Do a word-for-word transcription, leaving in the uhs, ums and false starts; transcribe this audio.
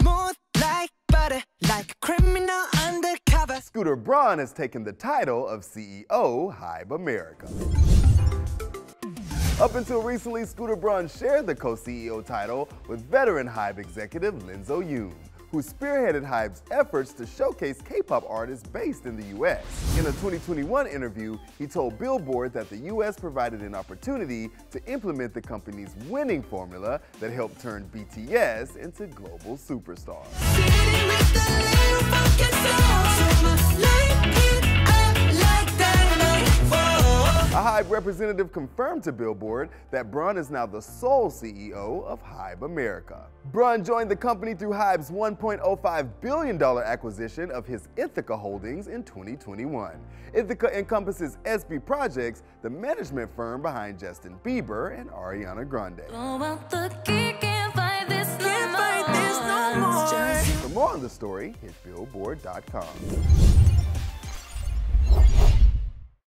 Smooth like butter, like a criminal undercover. Scooter Braun has taken the title of C E O, HYBE America. Up until recently, Scooter Braun shared the co-C E O title with veteran HYBE executive Lenzo Yoon, who spearheaded HYBE's efforts to showcase K-pop artists based in the U S. In a twenty twenty-one interview, he told Billboard that the U S provided an opportunity to implement the company's winning formula that helped turn B T S into global superstars. A HYBE representative confirmed to Billboard that Braun is now the sole C E O of HYBE America. Braun joined the company through HYBE's one point zero five billion dollars acquisition of his Ithaca Holdings in twenty twenty-one. Ithaca encompasses S B Projects, the management firm behind Justin Bieber and Ariana Grande. For more on the story, hit billboard dot com.